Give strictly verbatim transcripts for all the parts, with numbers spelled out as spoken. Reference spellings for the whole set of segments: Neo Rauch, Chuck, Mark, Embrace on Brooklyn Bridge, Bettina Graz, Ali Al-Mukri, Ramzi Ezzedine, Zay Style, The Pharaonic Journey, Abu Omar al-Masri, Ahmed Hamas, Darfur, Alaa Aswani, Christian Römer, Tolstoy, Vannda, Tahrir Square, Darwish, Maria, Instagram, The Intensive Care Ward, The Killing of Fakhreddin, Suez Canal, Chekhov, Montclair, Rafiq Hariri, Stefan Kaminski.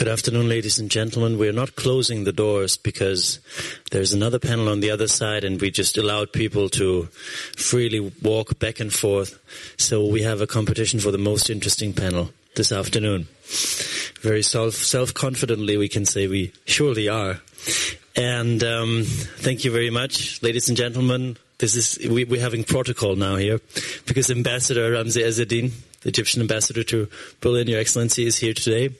Good afternoon, ladies and gentlemen. We're not closing the doors because there's another panel on the other side and we just allowed people to freely walk back and forth. So we have a competition for the most interesting panel this afternoon. Very self, self-confidently we can say we surely are. And um, thank you very much, ladies and gentlemen. This is we, we're having protocol now here because Ambassador Ramzi Ezzedine, the Egyptian ambassador to Berlin, Your Excellency, is here today.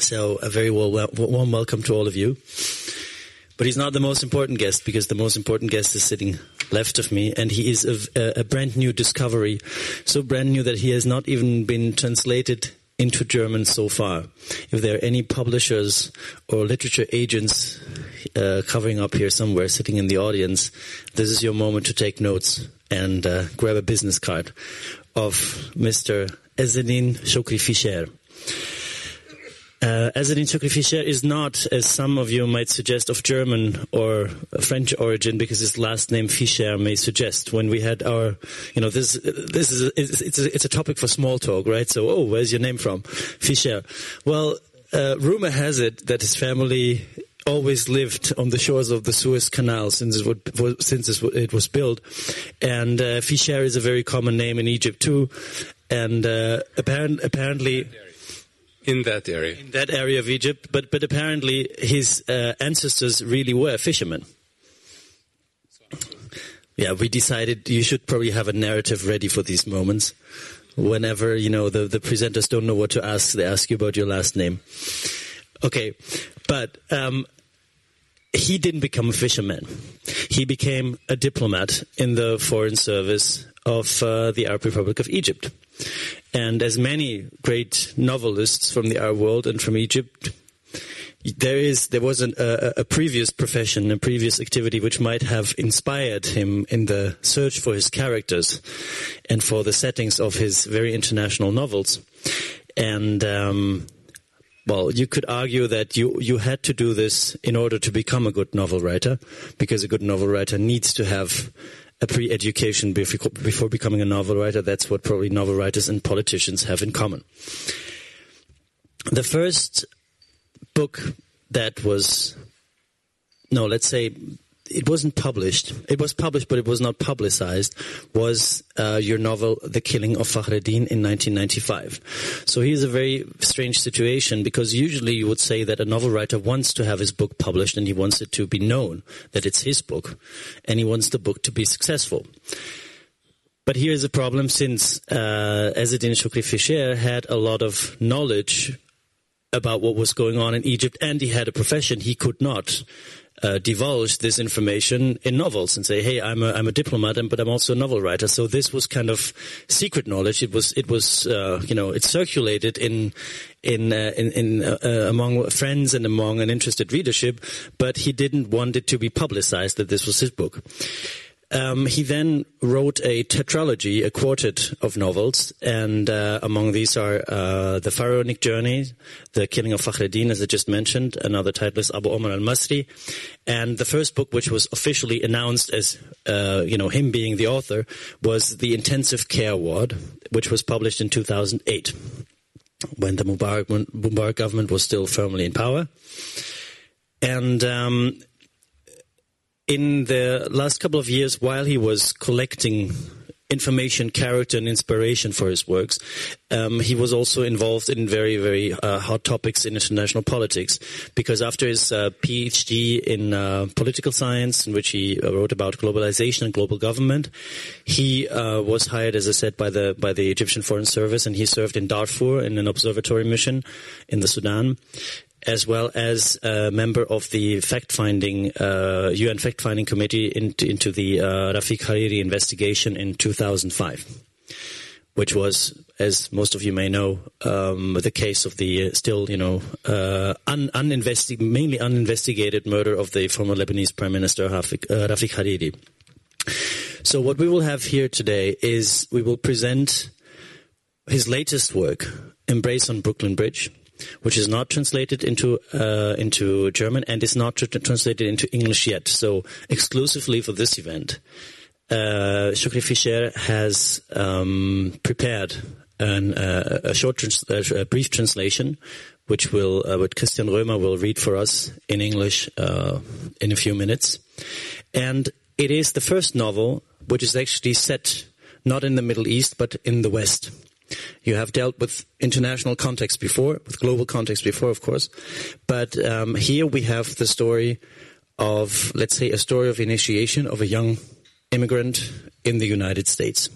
So a very warm, warm welcome to all of you. But he's not the most important guest, because the most important guest is sitting left of me, and he is a, a brand new discovery, so brand new that he has not even been translated into German so far. If there are any publishers or literature agents uh, covering up here somewhere, sitting in the audience, this is your moment to take notes and uh, grab a business card of Mister Ezzedine Choukri Fishere. Uh, Ezzedine Choukri Fishere is not, as some of you might suggest, of German or French origin, because his last name Fischer may suggest. When we had our, you know, this this is it's, it's, a, it's a topic for small talk, right? So, oh, where's your name from, Fischer? Well, uh, rumor has it that his family always lived on the shores of the Suez Canal since it, would, since it was built, and uh, Fischer is a very common name in Egypt too, and uh, apparent, apparently. In that area. In that area of Egypt. But but apparently his uh, ancestors really were fishermen. Yeah, we decided you should probably have a narrative ready for these moments. Whenever, you know, the, the presenters don't know what to ask, they ask you about your last name. Okay, but um, he didn't become a fisherman. He became a diplomat in the foreign service of uh, the Arab Republic of Egypt. And as many great novelists from the Arab world and from Egypt, there is there was an, a, a previous profession, a previous activity which might have inspired him in the search for his characters and for the settings of his very international novels. And um, well, you could argue that you you had to do this in order to become a good novel writer, because a good novel writer needs to have a pre-education before becoming a novel writer. That's what probably novel writers and politicians have in common. The first book that was, no, let's say it wasn't published. It was published, but it was not publicized, was uh, your novel, The Killing of Fakhreddin, in nineteen ninety-five. So here's a very strange situation, because usually you would say that a novel writer wants to have his book published and he wants it to be known that it's his book, and he wants the book to be successful. But here is a problem, since uh, Ezzedine Choukri Fishere had a lot of knowledge about what was going on in Egypt, and he had a profession. He could not Uh, divulge this information in novels and say, "Hey, I'm a I'm a diplomat, but I'm also a novel writer." So this was kind of secret knowledge. It was it was uh, you know it circulated in in uh, in, in uh, uh, among friends and among an interested readership, but he didn't want it to be publicized that this was his book. Um, he then wrote a tetralogy, a quartet of novels, and uh, among these are uh, The Pharaonic Journey, The Killing of Fakhreddin, as I just mentioned, another title is Abu Omar al-Masri, and the first book, which was officially announced as uh, you know him being the author, was The Intensive Care Ward, which was published in two thousand eight, when the Mubarak, Mubarak government was still firmly in power. And Um, in the last couple of years, while he was collecting information, character, and inspiration for his works, um, he was also involved in very, very uh, hot topics in international politics. Because after his uh, PhD in uh, political science, in which he wrote about globalization and global government, he uh, was hired, as I said, by the by the Egyptian Foreign Service, and he served in Darfur in an observatory mission in the Sudan, as well as a member of the fact-finding uh, U N fact-finding committee in, into the uh, Rafiq Hariri investigation in two thousand five, which was, as most of you may know, um, the case of the still, you know, uh, un uninvesti mainly uninvestigated murder of the former Lebanese Prime Minister Rafiq, uh, Rafiq Hariri. So what we will have here today is we will present his latest work, Embrace on Brooklyn Bridge, which is not translated into uh, into German and is not tr translated into English yet. So exclusively for this event, uh, Choukri Fishere has um, prepared an, uh, a short, trans a brief translation, which will uh, what Christian Römer will read for us in English uh, in a few minutes. And it is the first novel which is actually set not in the Middle East, but in the West. You have dealt with international context before, with global context before, of course. But um, here we have the story of, let's say, a story of initiation of a young immigrant in the United States.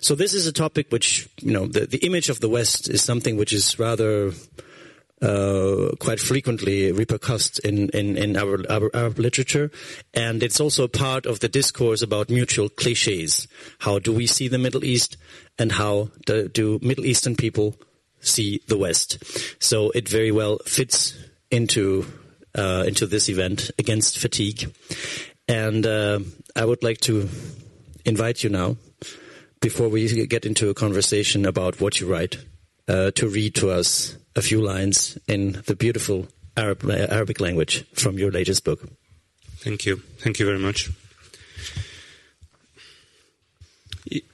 So this is a topic which, you know, the, the image of the West is something which is rather uh, quite frequently repercussed in, in, in our, our Arab literature. And it's also part of the discourse about mutual cliches. How do we see the Middle East and how do, do Middle Eastern people see the West? So it very well fits into uh, into this event, Against Fatigue. And uh, I would like to invite you now, before we get into a conversation about what you write, uh, to read to us a few lines in the beautiful Arab, Arabic language from your latest book. Thank you. Thank you very much.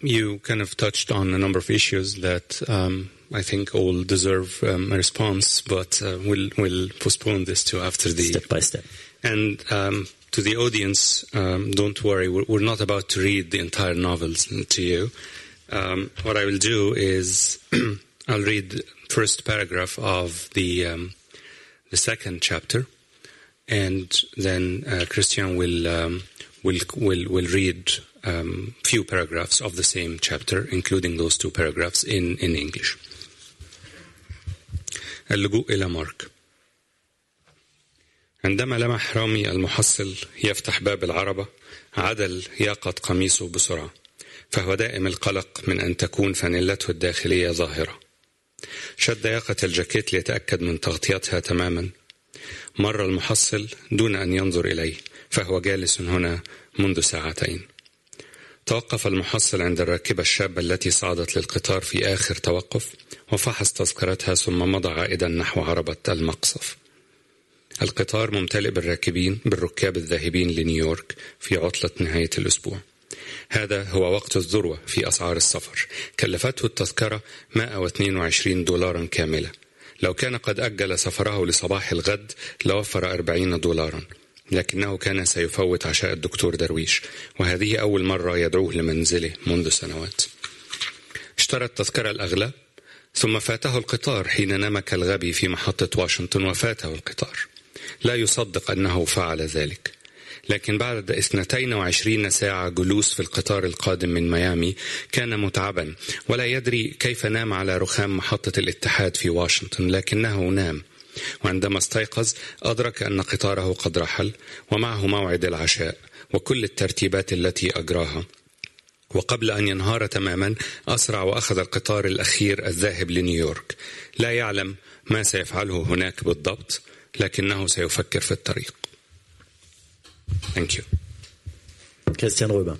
You kind of touched on a number of issues that um, I think all deserve um, a response, but uh, we'll, we'll postpone this to after the... Step by step. And... Um, To the audience, um, don't worry, we're, we're not about to read the entire novels to you. Um, what I will do is I'll read the first paragraph of the, um, the second chapter, and then uh, Christian will, um, will, will, will read a um, few paragraphs of the same chapter, including those two paragraphs in, in English. اللجوء إلى مارك. عندما لمح رامي المحصل يفتح باب العربة عدل يقط قميصه بسرعة فهو دائم القلق من أن تكون فانيلته الداخلية ظاهرة شد يقة الجاكيت ليتأكد من تغطيتها تماما مر المحصل دون أن ينظر إليه فهو جالس هنا منذ ساعتين توقف المحصل عند الراكبة الشابة التي صعدت للقطار في آخر توقف وفحص تذكرتها ثم مضى عائدا نحو عربة المقصف القطار ممتلئ بالراكبين بالركاب الذاهبين لنيويورك في عطلة نهاية الأسبوع هذا هو وقت الذروة في أسعار السفر كلفته التذكرة مئة واثنين وعشرين دولاراً كاملة لو كان قد أجل سفره لصباح الغد لوفر أربعين دولاراً لكنه كان سيفوت عشاء الدكتور درويش وهذه أول مرة يدعوه لمنزله منذ سنوات اشترى التذكرة الأغلى ثم فاته القطار حين نمك الغبي في محطة واشنطن وفاته القطار لا يصدق أنه فعل ذلك لكن بعد اثنتين وعشرين ساعة جلوس في القطار القادم من ميامي كان متعبا ولا يدري كيف نام على رخام محطة الاتحاد في واشنطن لكنه نام وعندما استيقظ أدرك أن قطاره قد رحل ومعه موعد العشاء وكل الترتيبات التي أجراها وقبل أن ينهار تماما أسرع وأخذ القطار الأخير الذاهب لنيويورك لا يعلم ما سيفعله هناك بالضبط لكنه سيفكر في الطريق. Thank you. Christian Römer.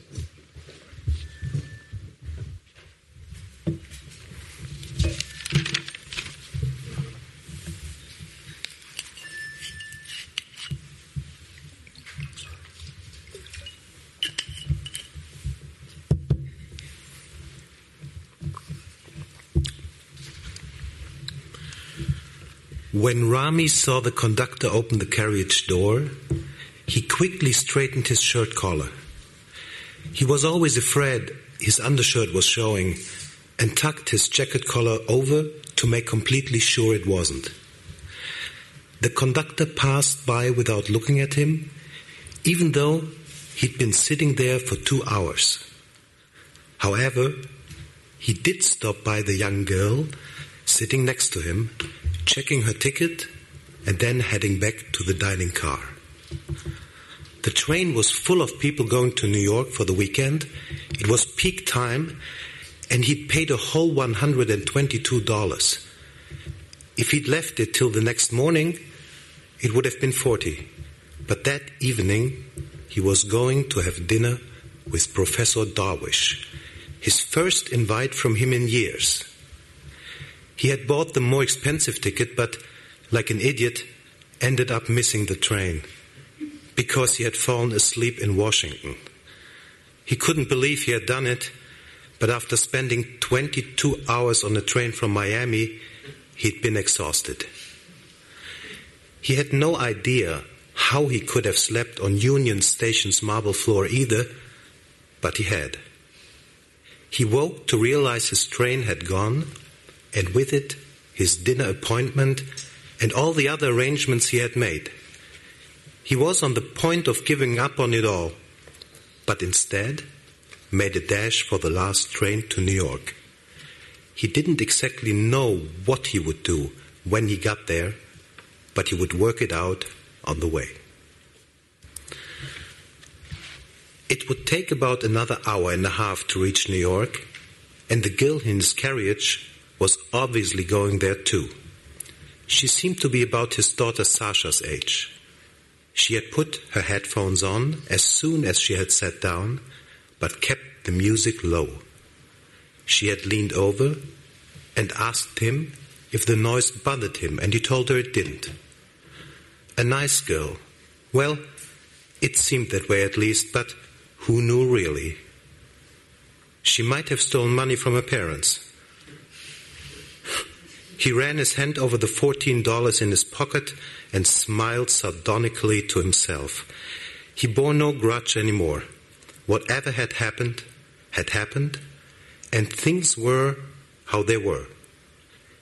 When Rami saw the conductor open the carriage door, he quickly straightened his shirt collar. He was always afraid his undershirt was showing and tucked his jacket collar over to make completely sure it wasn't. The conductor passed by without looking at him, even though he'd been sitting there for two hours. However, he did stop by the young girl sitting next to him, checking her ticket and then heading back to the dining car. The train was full of people going to New York for the weekend. It was peak time, and he'd paid a whole one hundred twenty-two dollars. If he'd left it till the next morning, it would have been forty. But that evening, he was going to have dinner with Professor Darwish, his first invite from him in years. He had bought the more expensive ticket, but, like an idiot, ended up missing the train because he had fallen asleep in Washington. He couldn't believe he had done it, but after spending twenty-two hours on a train from Miami, he'd been exhausted. He had no idea how he could have slept on Union Station's marble floor either, but he had. He woke to realize his train had gone, and with it his dinner appointment and all the other arrangements he had made. He was on the point of giving up on it all, but instead made a dash for the last train to New York. He didn't exactly know what he would do when he got there, but he would work it out on the way. It would take about another hour and a half to reach New York, and the girl in his carriage was obviously going there too. She seemed to be about his daughter Sasha's age. She had put her headphones on as soon as she had sat down, but kept the music low. She had leaned over and asked him if the noise bothered him, and he told her it didn't. A nice girl. Well, it seemed that way at least, but who knew really? She might have stolen money from her parents. He ran his hand over the fourteen dollars in his pocket and smiled sardonically to himself. He bore no grudge anymore. Whatever had happened, had happened, and things were how they were.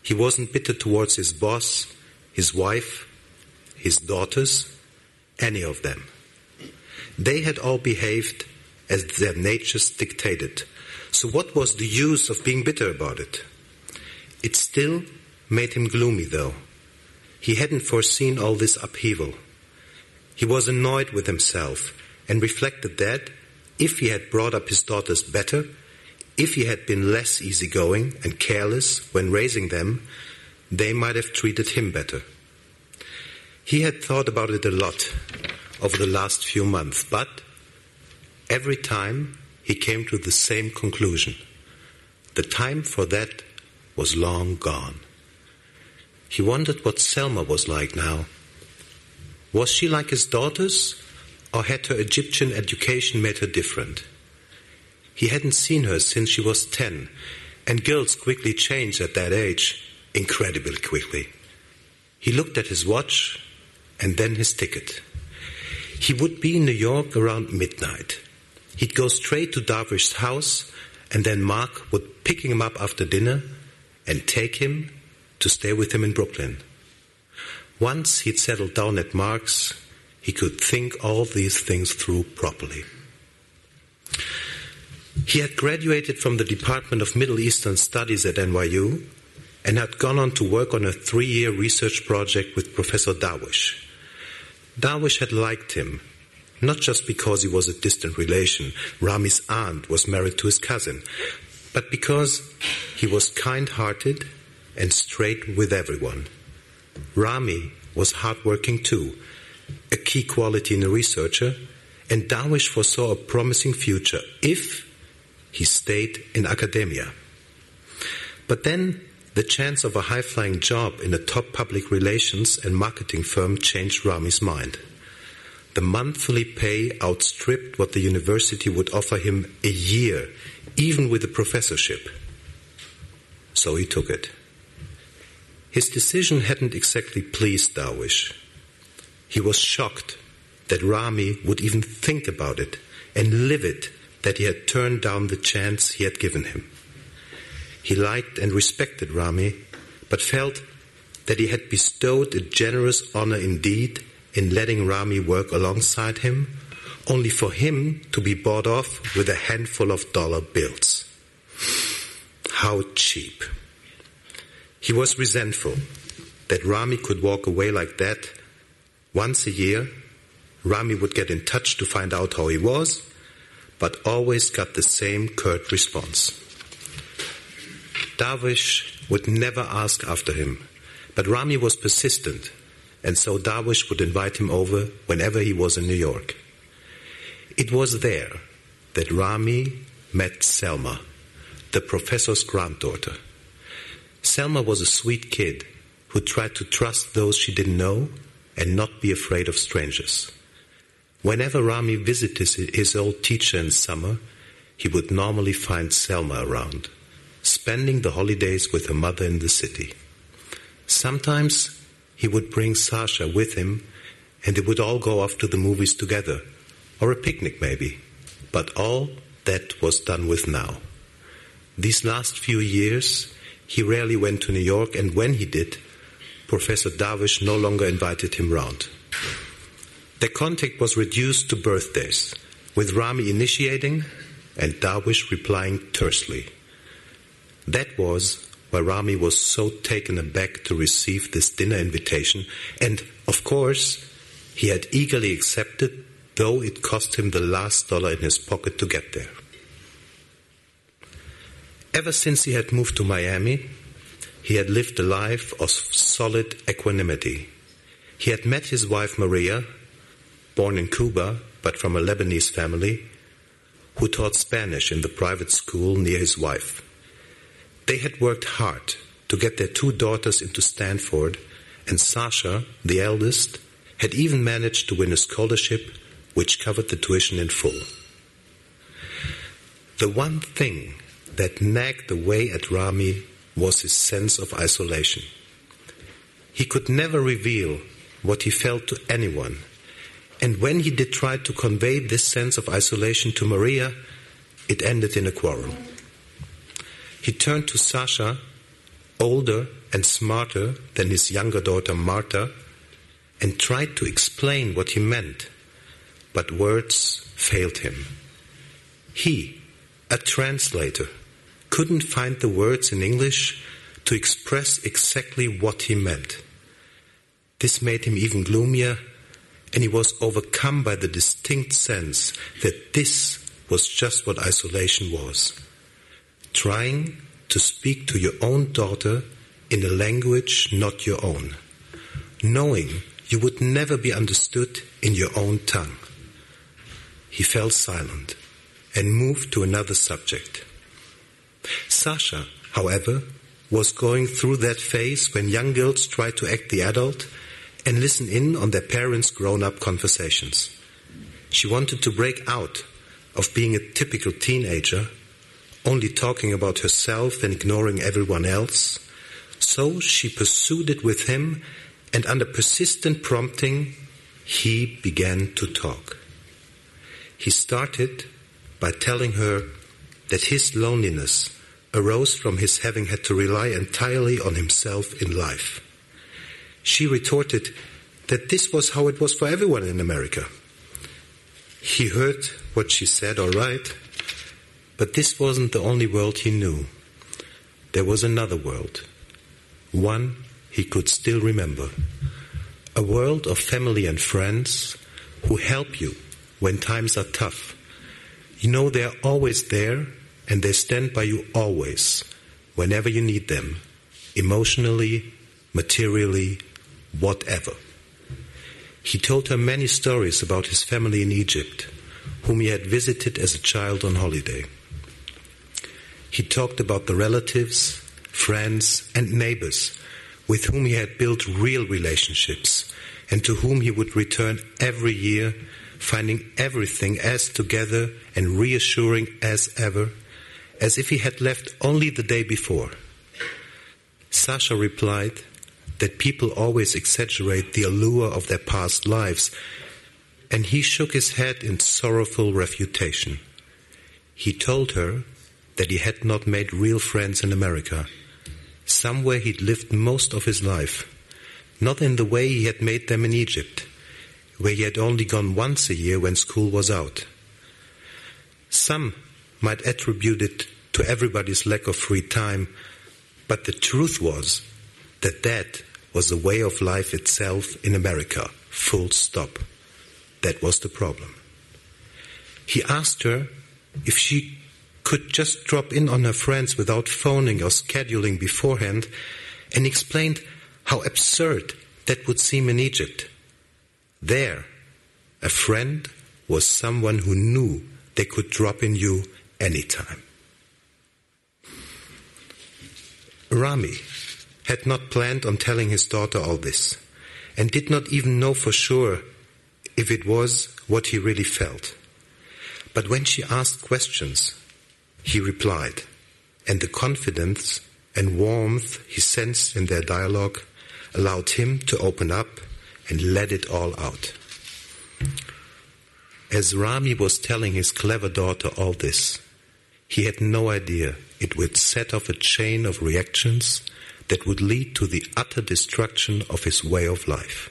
He wasn't bitter towards his boss, his wife, his daughters, any of them. They had all behaved as their natures dictated. So what was the use of being bitter about it? It still made him gloomy, though. He hadn't foreseen all this upheaval. He was annoyed with himself and reflected that if he had brought up his daughters better, if he had been less easygoing and careless when raising them, they might have treated him better. He had thought about it a lot over the last few months, but every time he came to the same conclusion. The time for that was long gone. He wondered what Selma was like now. Was she like his daughters, or had her Egyptian education made her different? He hadn't seen her since she was ten, and girls quickly change at that age, incredibly quickly. He looked at his watch and then his ticket. He would be in New York around midnight. He'd go straight to Darwish's house, and then Mark would pick him up after dinner and take him to stay with him in Brooklyn. Once he'd settled down at Mark's, he could think all these things through properly. He had graduated from the Department of Middle Eastern Studies at N Y U and had gone on to work on a three-year research project with Professor Darwish. Darwish had liked him, not just because he was a distant relation. Rami's aunt was married to his cousin, but because he was kind-hearted and straight with everyone. Rami was hardworking too, a key quality in a researcher, and Darwish foresaw a promising future if he stayed in academia. But then the chance of a high-flying job in a top public relations and marketing firm changed Rami's mind. The monthly pay outstripped what the university would offer him a year, even with a professorship. So he took it. His decision hadn't exactly pleased Darwish. He was shocked that Rami would even think about it, and livid that he had turned down the chance he had given him. He liked and respected Rami, but felt that he had bestowed a generous honor indeed in letting Rami work alongside him, only for him to be bought off with a handful of dollar bills. How cheap. He was resentful that Rami could walk away like that. Once a year, Rami would get in touch to find out how he was, but always got the same curt response. Darwish would never ask after him, but Rami was persistent, and so Darwish would invite him over whenever he was in New York. It was there that Rami met Selma, the professor's granddaughter. Selma was a sweet kid who tried to trust those she didn't know and not be afraid of strangers. Whenever Rami visited his old teacher in summer, he would normally find Selma around, spending the holidays with her mother in the city. Sometimes he would bring Sasha with him, and they would all go off to the movies together, or a picnic maybe. But all that was done with now. These last few years, he rarely went to New York, and when he did, Professor Darwish no longer invited him round. Their contact was reduced to birthdays, with Rami initiating and Darwish replying tersely. That was why Rami was so taken aback to receive this dinner invitation, and, of course, he had eagerly accepted, though it cost him the last dollar in his pocket to get there. Ever since he had moved to Miami, he had lived a life of solid equanimity. He had met his wife Maria, born in Cuba but from a Lebanese family, who taught Spanish in the private school near his wife. They had worked hard to get their two daughters into Stanford, and Sasha, the eldest, had even managed to win a scholarship which covered the tuition in full. The one thing that nagged away at Rami was his sense of isolation. He could never reveal what he felt to anyone, and when he did try to convey this sense of isolation to Maria, it ended in a quarrel. He turned to Sasha, older and smarter than his younger daughter Marta, and tried to explain what he meant, but words failed him. He, a translator, couldn't find the words in English to express exactly what he meant. This made him even gloomier, and he was overcome by the distinct sense that this was just what isolation was. Trying to speak to your own daughter in a language not your own, knowing you would never be understood in your own tongue. He fell silent and moved to another subject. Sasha, however, was going through that phase when young girls try to act the adult and listen in on their parents' grown-up conversations. She wanted to break out of being a typical teenager, only talking about herself and ignoring everyone else, so she pursued it with him, and under persistent prompting, he began to talk. He started by telling her that his loneliness arose from his having had to rely entirely on himself in life. She retorted that this was how it was for everyone in America. He heard what she said, all right, but this wasn't the only world he knew. There was another world, one he could still remember, a world of family and friends who help you when times are tough. You know they're always there, and they stand by you always, whenever you need them, emotionally, materially, whatever. He told her many stories about his family in Egypt, whom he had visited as a child on holiday. He talked about the relatives, friends, and neighbors with whom he had built real relationships and to whom he would return every year, finding everything as together and reassuring as ever, as if he had left only the day before. Sasha replied that people always exaggerate the allure of their past lives, and he shook his head in sorrowful refutation. He told her that he had not made real friends in America, somewhere he'd lived most of his life, not in the way he had made them in Egypt, where he had only gone once a year when school was out. Some might attribute it to everybody's lack of free time, but the truth was that that was the way of life itself in America, full stop. That was the problem. He asked her if she could just drop in on her friends without phoning or scheduling beforehand, and explained how absurd that would seem in Egypt. There, a friend was someone who knew they could drop in you anytime. Rami had not planned on telling his daughter all this, and did not even know for sure if it was what he really felt. But when she asked questions, he replied, and the confidence and warmth he sensed in their dialogue allowed him to open up and let it all out. As Rami was telling his clever daughter all this, he had no idea it would set off a chain of reactions that would lead to the utter destruction of his way of life.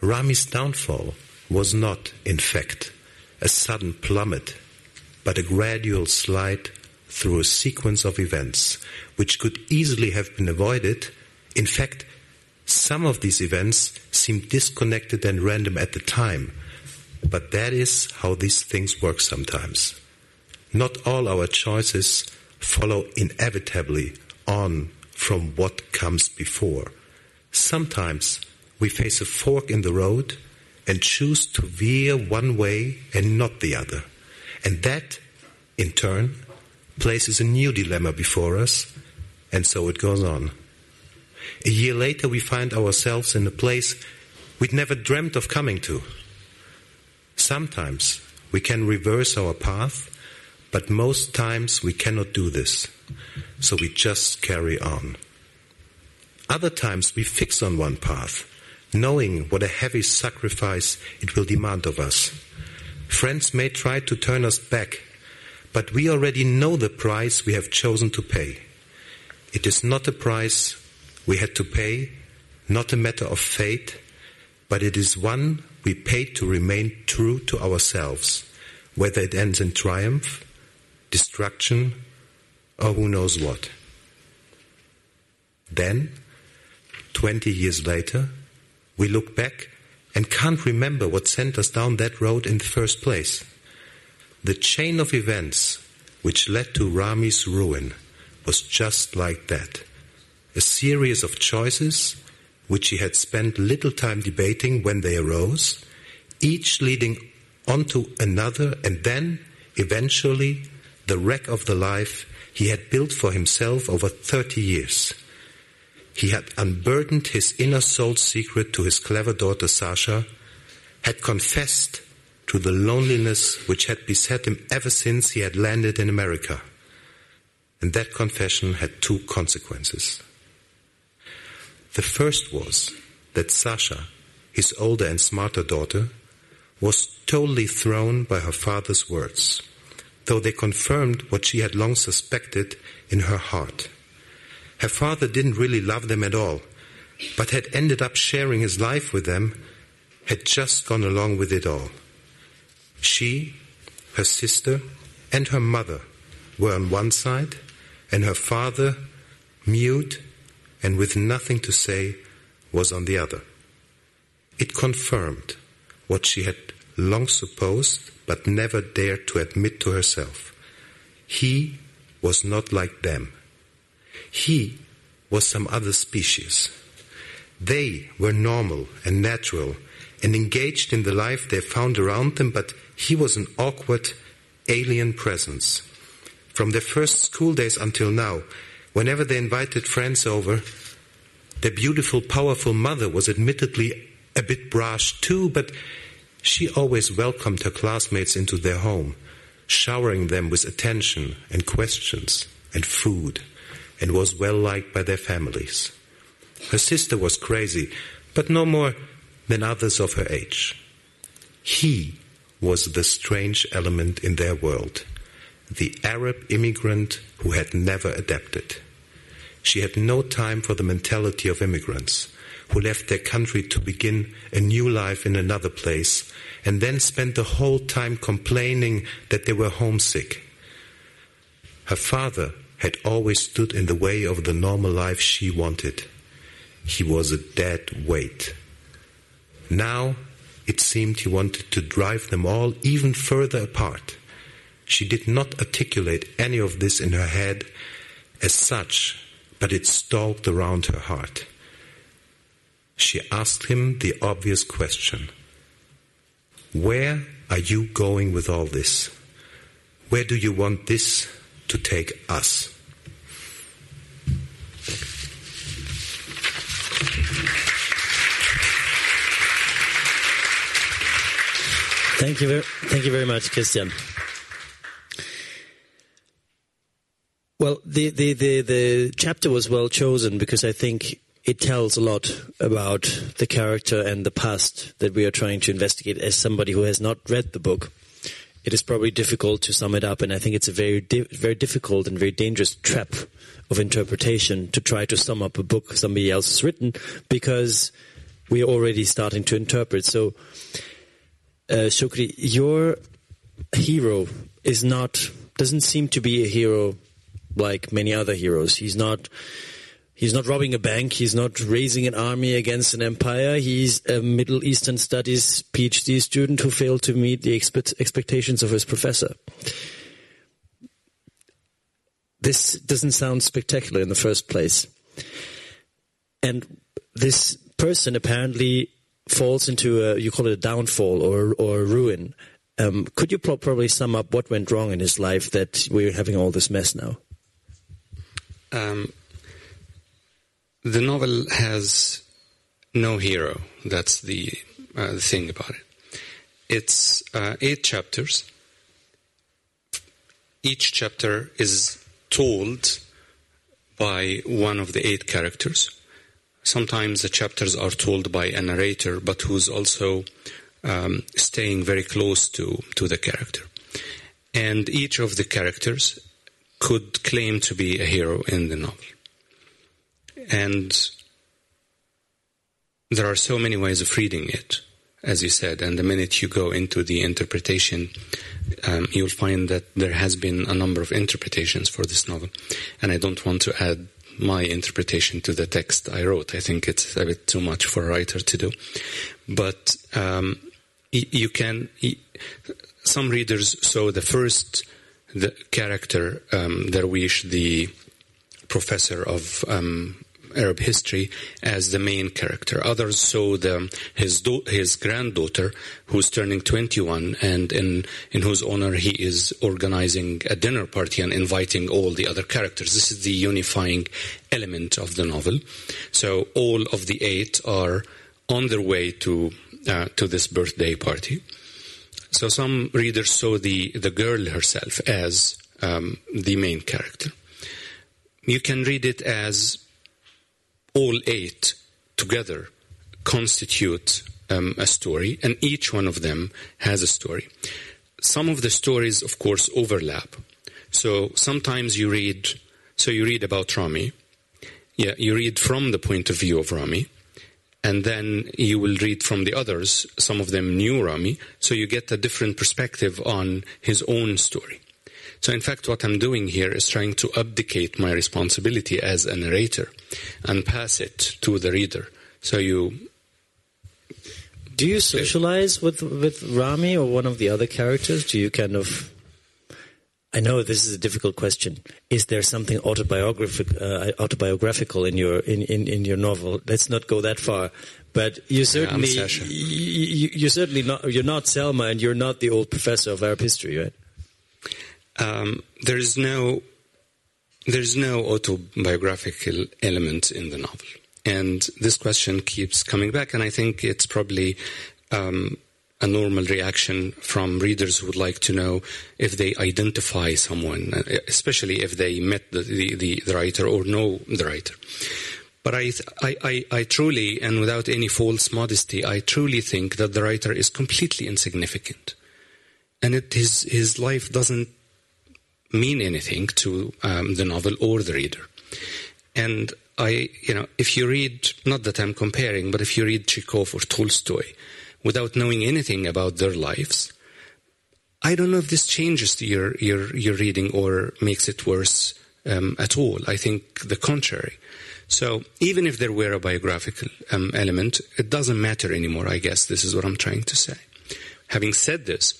Rami's downfall was not, in fact, a sudden plummet, but a gradual slide through a sequence of events, which could easily have been avoided. In fact, some of these events seemed disconnected and random at the time, but that is how these things work sometimes. Not all our choices follow inevitably on from what comes before. Sometimes we face a fork in the road and choose to veer one way and not the other. And that, in turn, places a new dilemma before us, and so it goes on. A year later, we find ourselves in a place we'd never dreamt of coming to. Sometimes we can reverse our path, but most times we cannot do this, so we just carry on. Other times we fix on one path, knowing what a heavy sacrifice it will demand of us. Friends may try to turn us back, but we already know the price we have chosen to pay. It is not a price we had to pay, not a matter of fate, but it is one we paid to remain true to ourselves, whether it ends in triumph, destruction, or who knows what. Then, twenty years later, we look back and can't remember what sent us down that road in the first place. The chain of events which led to Rami's ruin was just like that. A series of choices which he had spent little time debating when they arose, each leading onto another, and then, eventually, the wreck of the life he had built for himself over thirty years. He had unburdened his inner soul secret to his clever daughter Sasha, had confessed to the loneliness which had beset him ever since he had landed in America. And that confession had two consequences. The first was that Sasha, his older and smarter daughter, was totally thrown by her father's words, though they confirmed what she had long suspected in her heart. Her father didn't really love them at all, but had ended up sharing his life with them, had just gone along with it all. She, her sister, and her mother were on one side, and her father, mute and with nothing to say, was on the other. It confirmed what she had long supposed but never dared to admit to herself. He was not like them. He was some other species. They were normal and natural and engaged in the life they found around them, but he was an awkward, alien presence. From their first school days until now, whenever they invited friends over, their beautiful, powerful mother was admittedly a bit brash too, but she always welcomed her classmates into their home, showering them with attention and questions and food, and was well liked by their families. Her sister was crazy, but no more than others of her age. He was the strange element in their world, the Arab immigrant who had never adapted. She had no time for the mentality of immigrants who left their country to begin a new life in another place and then spent the whole time complaining that they were homesick. Her father had always stood in the way of the normal life she wanted. He was a dead weight. Now it seemed he wanted to drive them all even further apart. She did not articulate any of this in her head as such, but it stalked around her heart. She asked him the obvious question. Where are you going with all this? Where do you want this to take us? Thank you very, thank you very much, Christian. Well, the, the, the, the chapter was well chosen because I think it tells a lot about the character and the past that we are trying to investigate. As somebody who has not read the book, it is probably difficult to sum it up, and I think it's a very di- very difficult and very dangerous trap of interpretation to try to sum up a book somebody else has written, because we are already starting to interpret. So, uh, Choukri, your hero is not doesn't seem to be a hero like many other heroes. He's not... He's not robbing a bank. He's not raising an army against an empire. He's a Middle Eastern Studies PhD student who failed to meet the expe- expectations of his professor. This doesn't sound spectacular in the first place. And this person apparently falls into a, you call it a downfall or, or a ruin. Um, could you pro- probably sum up what went wrong in his life that we're having all this mess now? Um. The novel has no hero. That's the uh, thing about it. It's uh, eight chapters. Each chapter is told by one of the eight characters. Sometimes the chapters are told by a narrator, but who's also um, staying very close to, to the character. And each of the characters could claim to be a hero in the novel. And there are so many ways of reading it, as you said. And the minute you go into the interpretation, um, you'll find that there has been a number of interpretations for this novel. And I don't want to add my interpretation to the text I wrote. I think it's a bit too much for a writer to do. But um, you can... Some readers saw the first the character, um, Darwish, the... professor of um, Arab history, as the main character. Others saw the, his do- his granddaughter, who's turning twenty-one, and in in whose honor he is organizing a dinner party and inviting all the other characters. This is the unifying element of the novel. So all of the eight are on their way to uh, to this birthday party. So some readers saw the, the girl herself as um, the main character. You can read it as all eight together constitute um, a story, and each one of them has a story. Some of the stories, of course, overlap. So sometimes you read, so you read about Rami. Yeah, you read from the point of view of Rami, and then you will read from the others. Some of them knew Rami, so you get a different perspective on his own story. So in fact, what I'm doing here is trying to abdicate my responsibility as a narrator and pass it to the reader. So you... Do you socialize with, with Rami or one of the other characters? Do you kind of... I know this is a difficult question. Is there something autobiographic, uh, autobiographical in your in, in, in your novel? Let's not go that far. But you certainly... Yeah, I'm Sasha. You, you're certainly not... You're not Selma, and you're not the old professor of Arab history, right? Um, there is no there is no autobiographical element in the novel, and this question keeps coming back. And I think it's probably um, a normal reaction from readers who would like to know if they identify someone, especially if they met the, the, the, the writer or know the writer. But I, I, I, I truly, and without any false modesty, I truly think that the writer is completely insignificant, and it, his his life doesn't mean anything to um, the novel or the reader. And I, you know, if you read, not that I'm comparing, but if you read Chekhov or Tolstoy without knowing anything about their lives, I don't know if this changes your your your reading or makes it worse um, at all. I think the contrary. So even if there were a biographical um, element, it doesn't matter anymore, I guess. This is what I'm trying to say. Having said this,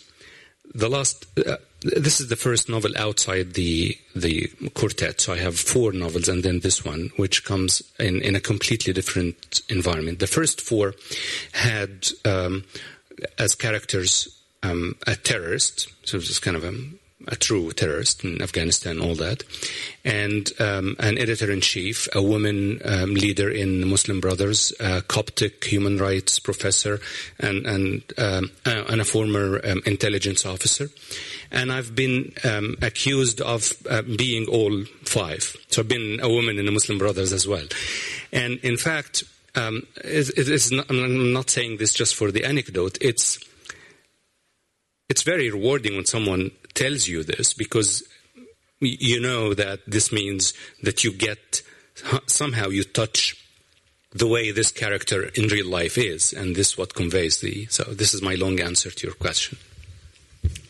the last... Uh, This is the first novel outside the the quartet, so I have four novels and then this one, which comes in, in a completely different environment. The first four had, um, as characters, um, a terrorist, so it was kind of a a true terrorist in Afghanistan, all that, and um, an editor-in-chief, a woman um, leader in Muslim Brothers, a Coptic human rights professor, and and, um, and a former um, intelligence officer. And I've been um, accused of uh, being all five. So I've been a woman in the Muslim Brothers as well. And in fact, um, it, it is not, I'm not saying this just for the anecdote, it's It's very rewarding when someone tells you this, because you know that this means that you get, somehow you touch the way this character in real life is, and this is what conveys the, so this is my long answer to your question.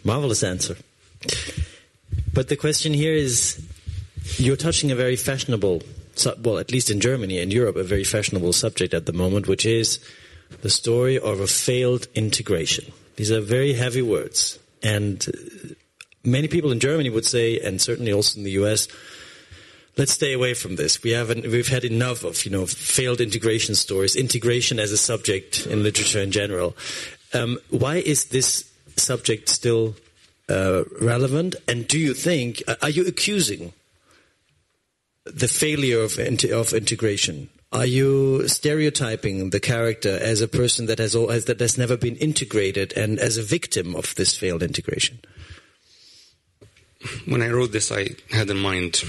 Marvelous answer. But the question here is, you're touching a very fashionable, well, at least in Germany and Europe, a very fashionable subject at the moment, which is the story of a failed integration. These are very heavy words, and many people in Germany would say, and certainly also in the U S, let's stay away from this. We haven't, we've had enough of, you know, failed integration stories, integration as a subject in literature in general. Um, why is this subject still uh, relevant? And do you think, are you accusing the failure of, of integration? Are you stereotyping the character as a person that has always, that has never been integrated and as a victim of this failed integration? When I wrote this, I had in mind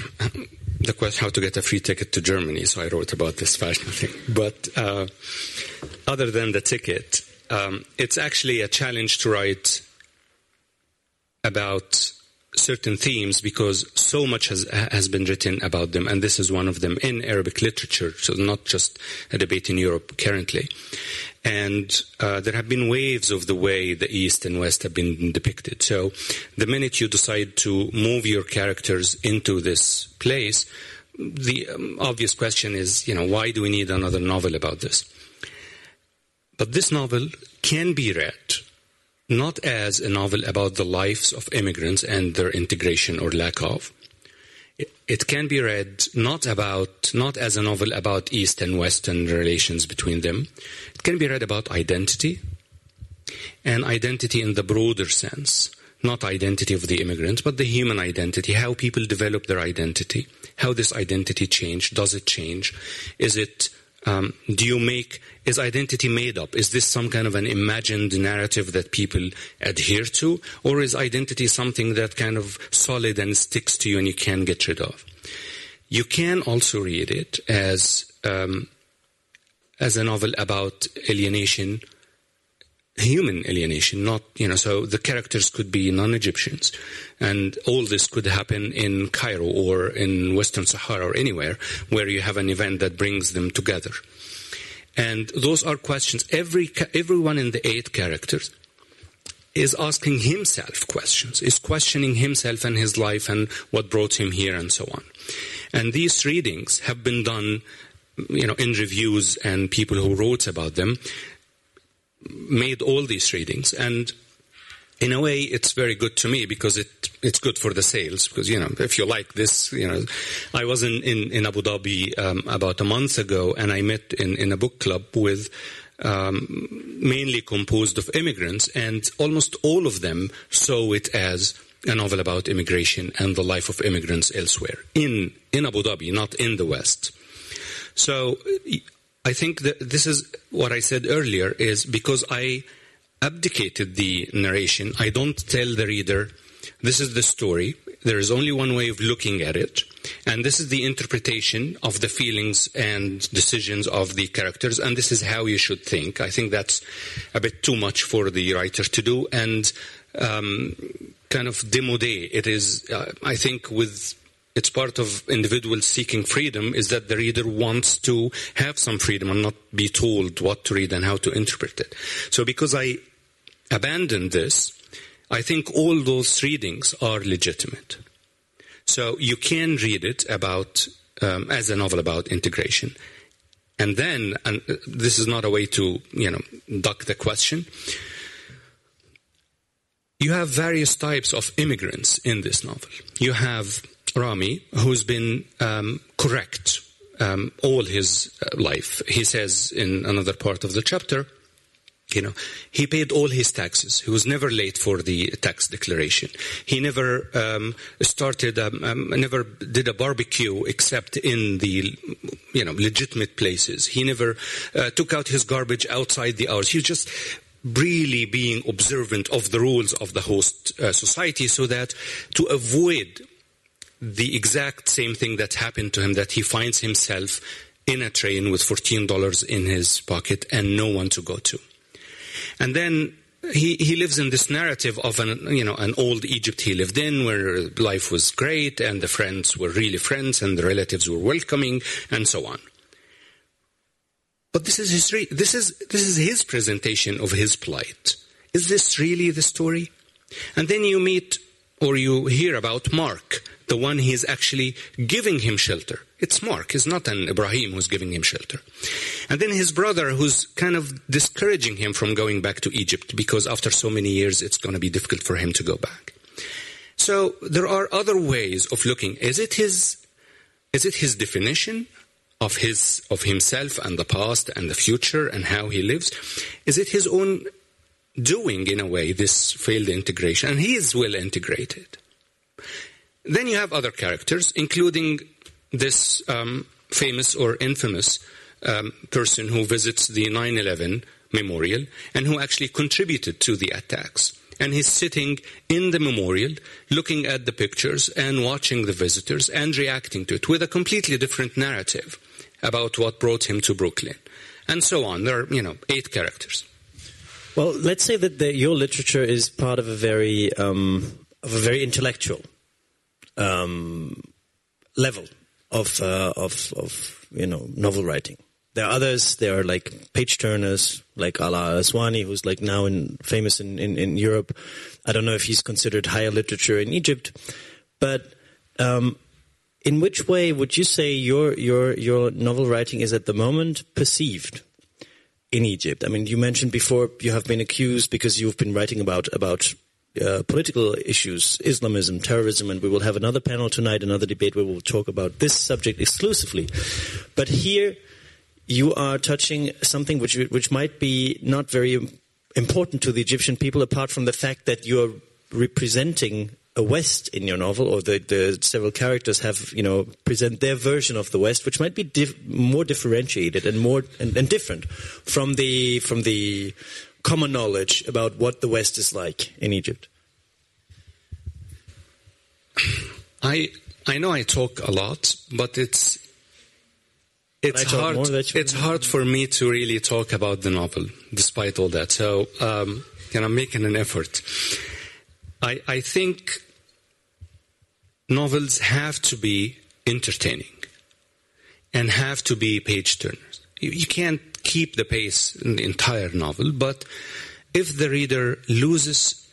the question how to get a free ticket to Germany, so I wrote about this fashion thing. But uh, other than the ticket, um, it's actually a challenge to write about certain themes, because so much has has been written about them, and this is one of them in Arabic literature, so not just a debate in Europe currently. And uh, there have been waves of the way the East and West have been depicted. So the minute you decide to move your characters into this place, the um, obvious question is, you know, why do we need another novel about this? But this novel can be read not as a novel about the lives of immigrants and their integration or lack of. It, it can be read not about, not as a novel about East and Western relations between them. It can be read about identity, and identity in the broader sense, not identity of the immigrants, but the human identity, how people develop their identity, how this identity changed, does it change, is it Um, do you make, is identity made up? Is this some kind of an imagined narrative that people adhere to? Or is identity something that kind of solid and sticks to you and you can get rid of? You can also read it as, um, as a novel about alienation, human alienation, not, you know, so the characters could be non-Egyptians, and all this could happen in Cairo or in Western Sahara or anywhere where you have an event that brings them together. And those are questions. Every, everyone in the eight characters is asking himself questions, is questioning himself and his life and what brought him here and so on. And these readings have been done, you know, in reviews, and people who wrote about them made all these readings, and in a way it's very good to me, because it it's good for the sales, because, you know, if you like this, you know, I was in, in, in Abu Dhabi um, about a month ago, and I met in, in a book club with um, mainly composed of immigrants, and almost all of them saw it as a novel about immigration and the life of immigrants elsewhere in, in Abu Dhabi, not in the West. So I think that this is what I said earlier, is because I abdicated the narration, I don't tell the reader, this is the story, there is only one way of looking at it, and this is the interpretation of the feelings and decisions of the characters, and this is how you should think. I think that's a bit too much for the writer to do, and um, kind of démodé. It is, uh, I think, with... It's part of individuals seeking freedom, is that the reader wants to have some freedom and not be told what to read and how to interpret it. So because I abandoned this, I think all those readings are legitimate. So you can read it about um, as a novel about integration. And then, and this is not a way to, you know, duck the question, you have various types of immigrants in this novel. You have Rami, who's been um, correct um, all his life. He says in another part of the chapter, you know, he paid all his taxes. He was never late for the tax declaration. He never um, started, um, um, never did a barbecue except in the, you know, legitimate places. He never uh, took out his garbage outside the hours. He was just really being observant of the rules of the host uh, society, so that to avoid the exact same thing that happened to him, that he finds himself in a train with fourteen dollars in his pocket and no one to go to. And then he, he lives in this narrative of an, you know, an old Egypt he lived in, where life was great and the friends were really friends and the relatives were welcoming and so on. But this is his re- this is this is his presentation of his plight. Is this really the story? And then you meet or you hear about Mark, the one he is actually giving him shelter. It's Mark, it's not an Ibrahim who's giving him shelter. And then his brother, who's kind of discouraging him from going back to Egypt, because after so many years, it's going to be difficult for him to go back. So there are other ways of looking. Is it his, is it his definition of his, of himself and the past and the future and how he lives? Is it his own doing, in a way, this failed integration? And he is well integrated. Then you have other characters, including this um, famous or infamous um, person who visits the nine eleven memorial and who actually contributed to the attacks. And he's sitting in the memorial, looking at the pictures and watching the visitors and reacting to it with a completely different narrative about what brought him to Brooklyn, and so on. There are, you know, eight characters. Well, let's say that the, your literature is part of a very, um, of a very intellectual um, level of uh, of of you know, novel writing. There are others. There are like page turners, like Alaa Aswani, who's like now in, famous in, in, in Europe. I don't know if he's considered higher literature in Egypt, but um, in which way would you say your your your novel writing is at the moment perceived in Egypt? I mean, you mentioned before you have been accused because you've been writing about about uh, political issues, Islamism, terrorism, and we will have another panel tonight, another debate where we'll talk about this subject exclusively. But here you are touching something which which might be not very important to the Egyptian people, apart from the fact that you're representing a West in your novel, or the, the several characters have, you know, present their version of the West, which might be dif- more differentiated and more and, and different from the from the common knowledge about what the West is like in Egypt. I I know I talk a lot, but it's it's hard it's hard for me to really talk about the novel, despite all that. So, um, and I'm making an effort. I, I think novels have to be entertaining and have to be page-turners. You, you can't keep the pace in the entire novel, but if the reader loses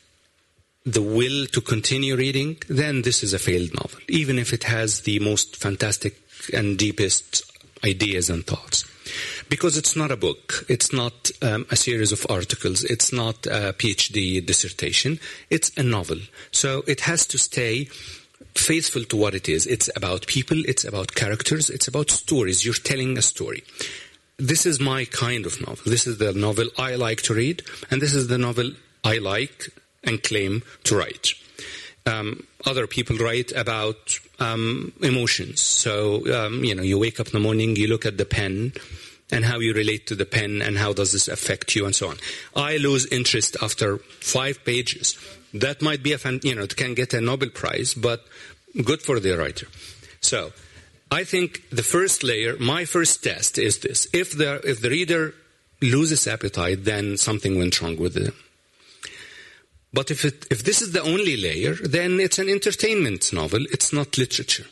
the will to continue reading, then this is a failed novel, even if it has the most fantastic and deepest ideas and thoughts. Because it's not a book, it's not um, a series of articles, it's not a PhD dissertation, it's a novel. So it has to stay faithful to what it is. It's about people, it's about characters, it's about stories. You're telling a story. This is my kind of novel. This is the novel I like to read, and this is the novel I like and claim to write. Um, other people write about um, emotions. So, um, you know, you wake up in the morning, you look at the pen and how you relate to the pen and how does this affect you and so on. I lose interest after five pages. That might be a, fan, you know, it can get a Nobel Prize, but good for the writer. So I think the first layer, my first test is this. If the, if the reader loses appetite, then something went wrong with them. But if it, if this is the only layer, then it's an entertainment novel. It's not literature.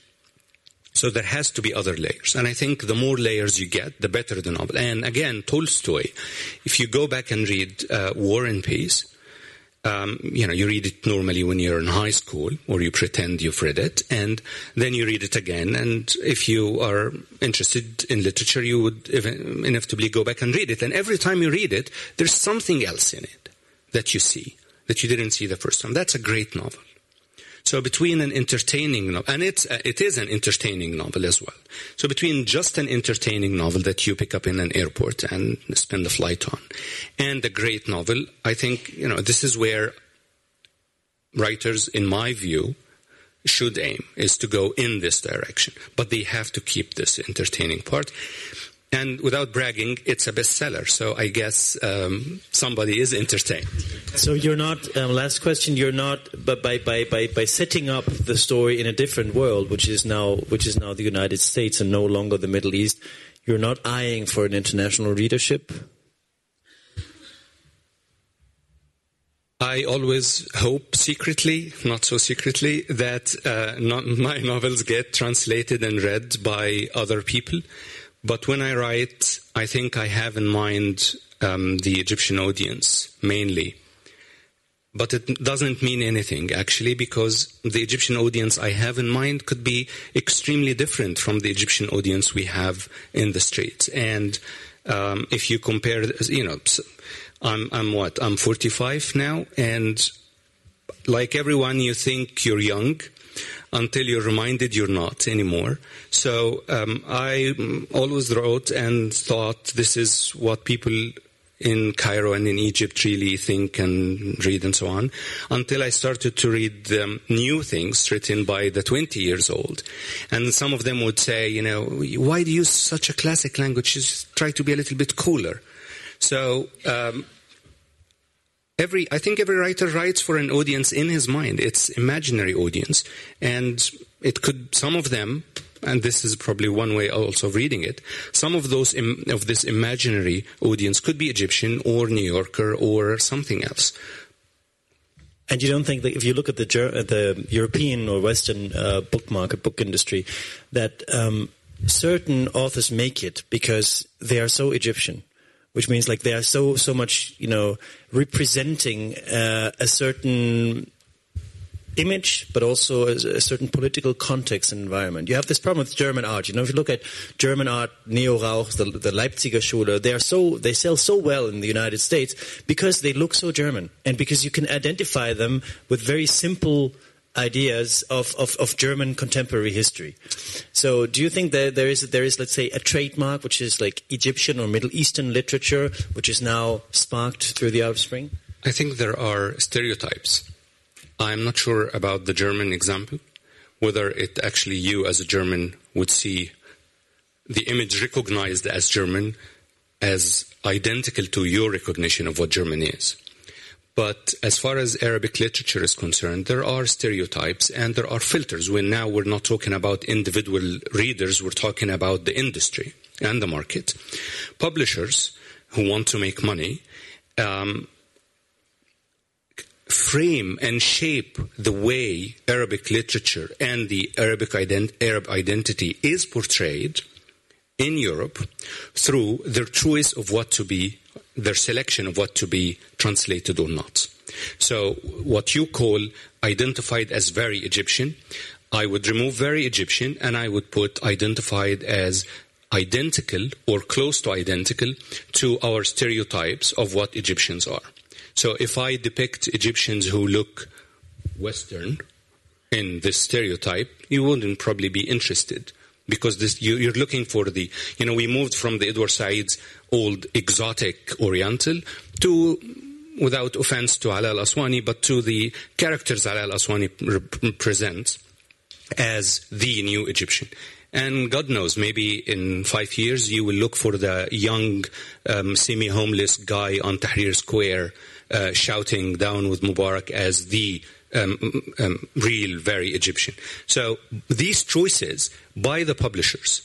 So there has to be other layers. And I think the more layers you get, the better the novel. And again, Tolstoy, if you go back and read uh, War and Peace, um, you know, you read it normally when you're in high school, or you pretend you've read it, and then you read it again. And if you are interested in literature, you would inevitably go back and read it. And every time you read it, there's something else in it that you see that you didn't see the first time. That's a great novel. So between an entertaining novel, and it's, uh, it is an entertaining novel as well. So between just an entertaining novel that you pick up in an airport and spend the flight on, and a great novel, I think, you know, this is where writers, in my view, should aim, is to go in this direction. But they have to keep this entertaining part. And without bragging, it's a bestseller. So I guess um, somebody is entertained. So you're not, um, last question, you're not, but by, by, by, by setting up the story in a different world, which is now which is now the United States and no longer the Middle East, you're not eyeing for an international readership? I always hope secretly, not so secretly, that uh, not, my novels get translated and read by other people. But when I write, I think I have in mind um, the Egyptian audience, mainly. But it doesn't mean anything, actually, because the Egyptian audience I have in mind could be extremely different from the Egyptian audience we have in the streets. And um, if you compare, you know, I'm, I'm what? I'm forty-five now, and like everyone, you think you're young, until you're reminded you're not anymore. So um, I always wrote and thought this is what people in Cairo and in Egypt really think and read and so on, until I started to read um, new things written by the twenty years old. And some of them would say, you know, why do you use such a classic language? Just try to be a little bit cooler. So... Um, Every, I think every writer writes for an audience in his mind. It's imaginary audience. And it could, some of them, and this is probably one way also of reading it, some of those, im, of this imaginary audience could be Egyptian or New Yorker or something else. And you don't think that if you look at the, the European or Western uh, book market, book industry, that um, certain authors make it because they are so Egyptian? Which means, like, they are so so much, you know, representing uh, a certain image, but also a, a certain political context and environment. You have this problem with German art. You know, if you look at German art, Neo Rauch, the, the Leipziger Schule, they are so they sell so well in the United States because they look so German, and because you can identify them with very simple ideas of, of, of German contemporary history. So do you think that there is, there is, let's say, a trademark which is like Egyptian or Middle Eastern literature, which is now sparked through the Arab Spring? I think there are stereotypes. I'm not sure about the German example, whether it actually you as a German would see the image recognized as German as identical to your recognition of what German is. But as far as Arabic literature is concerned, there are stereotypes and there are filters. When now we're not talking about individual readers, we're talking about the industry and the market. Publishers who want to make money um, frame and shape the way Arabic literature and the Arabic ident- Arab identity is portrayed in Europe through their choice of what to be, their selection of what to be translated or not. So what you call identified as very Egyptian, I would remove very Egyptian and I would put identified as identical or close to identical to our stereotypes of what Egyptians are. So if I depict Egyptians who look Western in this stereotype, you wouldn't probably be interested. Because this, you, you're looking for the, you know, we moved from the Edward Said's old exotic Oriental to, without offense to Alaa Aswani, but to the characters Alaa Aswani rep- presents as the new Egyptian. And God knows, maybe in five years you will look for the young, um, semi-homeless guy on Tahrir Square uh, shouting down with Mubarak as the Um, um, real, very Egyptian. So these choices by the publishers,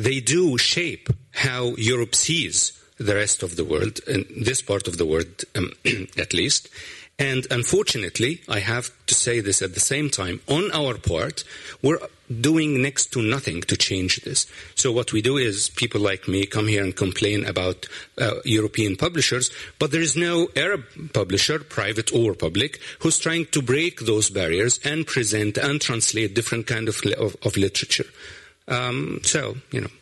they do shape how Europe sees the rest of the world, and this part of the world um, at least. And unfortunately, I have to say this at the same time, on our part, we're doing next to nothing to change this. So what we do is people like me come here and complain about uh, European publishers, but there is no Arab publisher, private or public, who's trying to break those barriers and present and translate different kind of, of, of literature. Um, so, you know.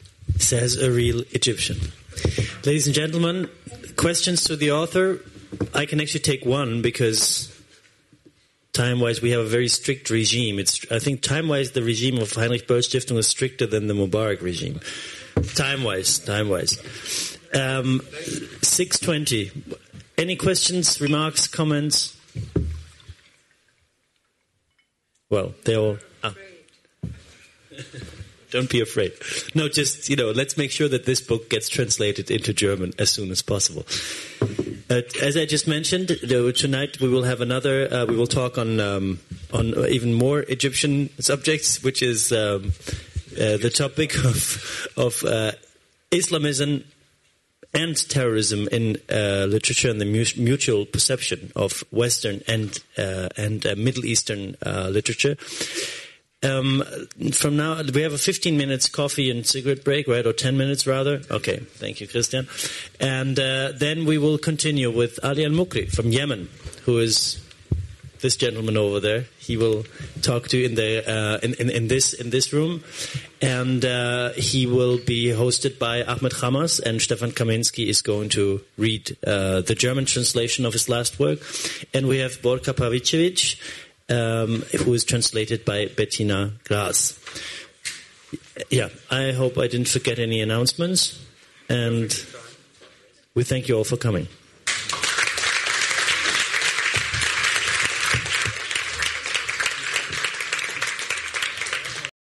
Says a real Egyptian. Ladies and gentlemen, questions to the author? I can actually take one because time-wise, we have a very strict regime. It's, I think time-wise, the regime of Heinrich-Böll-Stiftung is stricter than the Mubarak regime. Time-wise, time-wise. Um, six twenty. Any questions, remarks, comments? Well, they all... Ah. Don't be afraid. No, just, you know, let's make sure that this book gets translated into German as soon as possible. Uh, as I just mentioned, tonight we will have another, uh, we will talk on um, on even more Egyptian subjects, which is um, uh, the topic of, of uh, Islamism and terrorism in uh, literature and the mu- mutual perception of Western and, uh, and uh, Middle Eastern uh, literature. Um, from now, we have a fifteen minutes coffee and cigarette break, right? Or ten minutes, rather. Okay, thank you, Christian. And uh, then we will continue with Ali Al-Mukri from Yemen, who is this gentleman over there. He will talk to you in the uh, in, in, in this in this room, and uh, he will be hosted by Ahmed Hamas, and Stefan Kaminski is going to read uh, the German translation of his last work. And we have Borka Pavicevic, Um, who is translated by Bettina Graz. Yeah, I hope I didn't forget any announcements, and we thank you all for coming.